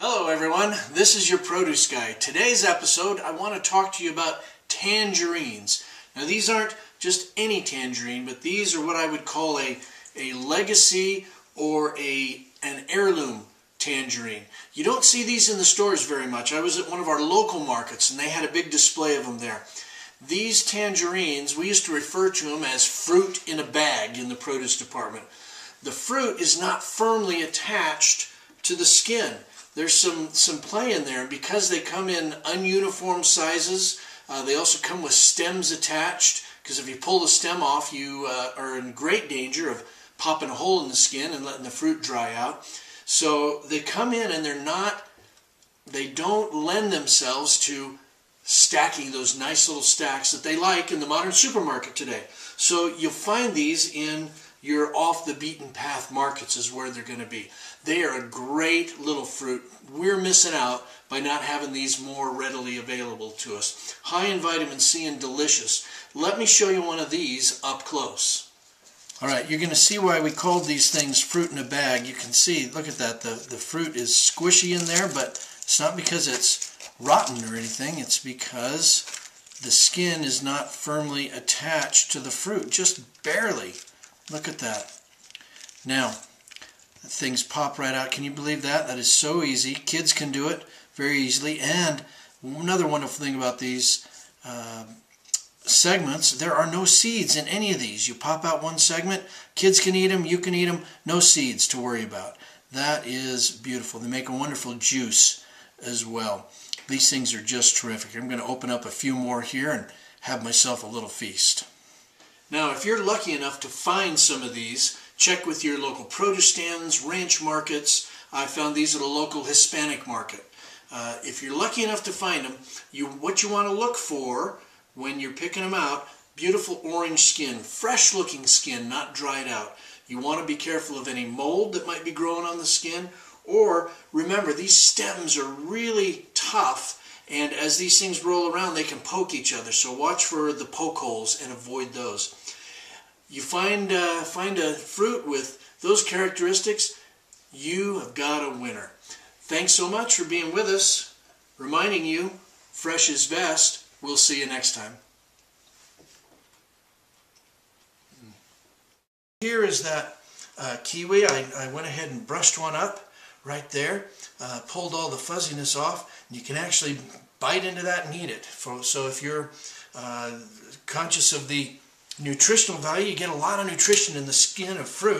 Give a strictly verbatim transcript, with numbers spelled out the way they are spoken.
Hello everyone, this is your produce guy. Today's episode I want to talk to you about tangerines. Now these aren't just any tangerine, but these are what I would call a, a legacy or a, an heirloom tangerine. You don't see these in the stores very much. I was at one of our local markets and they had a big display of them there. These tangerines, we used to refer to them as fruit in a bag in the produce department. The fruit is not firmly attached to the skin. There's some, some play in there because they come in ununiform sizes. Uh, they also come with stems attached because if you pull the stem off, you uh, are in great danger of popping a hole in the skin and letting the fruit dry out. So they come in and they're not, they don't lend themselves to stacking those nice little stacks that they like in the modern supermarket today. So you'll find these in your off-the-beaten-path markets is where they're going to be. They are a great little fruit. We're missing out by not having these more readily available to us. High in vitamin C and delicious. Let me show you one of these up close. All right, you're going to see why we called these things fruit in a bag. You can see, look at that, the, the fruit is squishy in there, but it's not because it's rotten or anything. It's because the skin is not firmly attached to the fruit, just barely. Look at that. Now, things pop right out. Can you believe that? That is so easy. Kids can do it very easily. And another wonderful thing about these uh, segments, there are no seeds in any of these. You pop out one segment, kids can eat them, you can eat them, no seeds to worry about. That is beautiful. They make a wonderful juice as well. These things are just terrific. I'm going to open up a few more here and have myself a little feast. Now, if you're lucky enough to find some of these, check with your local produce stands, ranch markets. I found these at a local Hispanic market. Uh, if you're lucky enough to find them, you, what you want to look for when you're picking them out, beautiful orange skin, fresh-looking skin, not dried out. You want to be careful of any mold that might be growing on the skin. Or, remember, these stems are really tough. And as these things roll around, they can poke each other. So watch for the poke holes and avoid those. You find, uh, find a fruit with those characteristics, you have got a winner. Thanks so much for being with us. Reminding you, fresh is best. We'll see you next time. Here is that uh, kiwi. I, I went ahead and brushed one up. Right there, uh, pulled all the fuzziness off, and you can actually bite into that and eat it. For, so if you're uh, conscious of the nutritional value, you get a lot of nutrition in the skin of fruit.